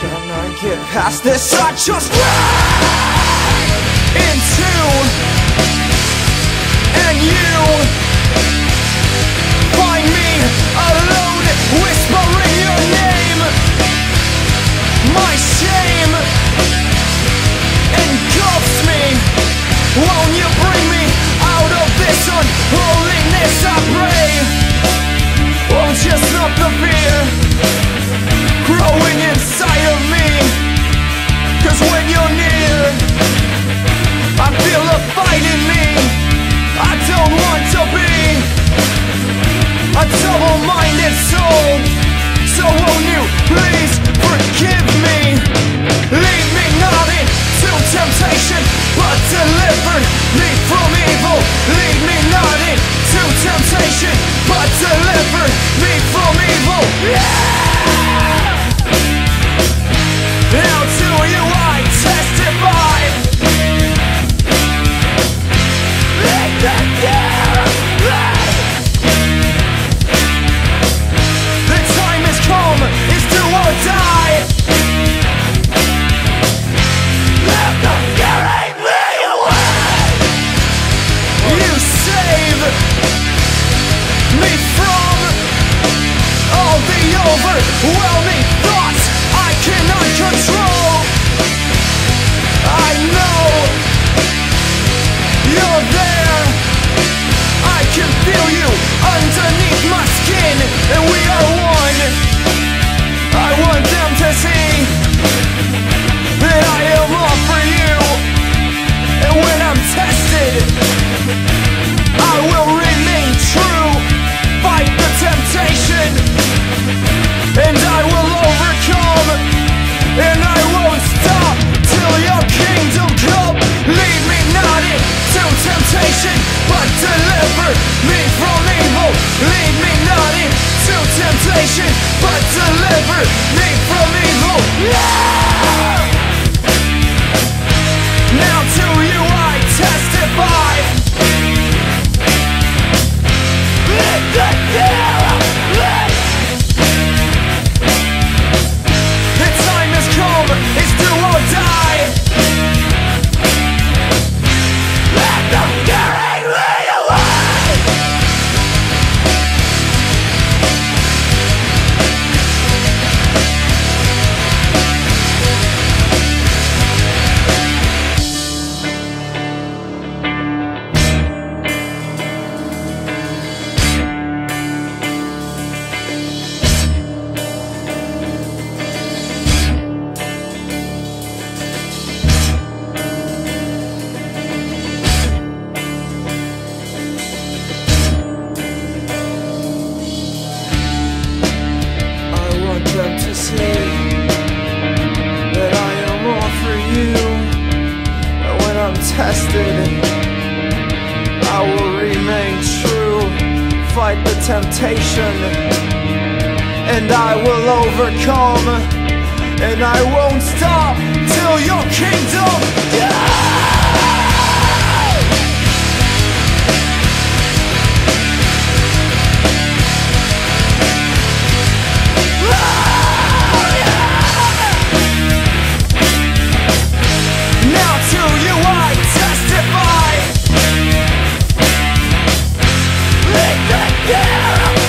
Can I get past this? I just ride in tune, and you find me alone, whispering your name, my shame engulfs me. Won't you bring me out of this unholiness? I pray, won't you stop the fear growing inside of me? 'Cause when you're near, I feel a fight in me. I don't want to be a double-minded soul, so won't you please forgive me? Lead me not into temptation, but deliver me from evil. Lead me not into temptation, but deliver me from evil. Yeah! Now to you I testify. Make the fear play. The time has come, it's do or die. Let the fury be away. You save me from all the overwhelming thoughts I cannot control. I know you're there. I can feel you underneath my skin, and we are one. I want them to see that I am all for you. And when I'm tested, I will remain true. Fight the temptation, and I will overcome. And I won't stop till your kingdom come. Lead me not into temptation, but deliver me from evil. Lead me not into temptation, but deliver me from evil. Yeah! Now to you I testify. Let the devil play. It's do or die. Let the fury lead away. Yeah!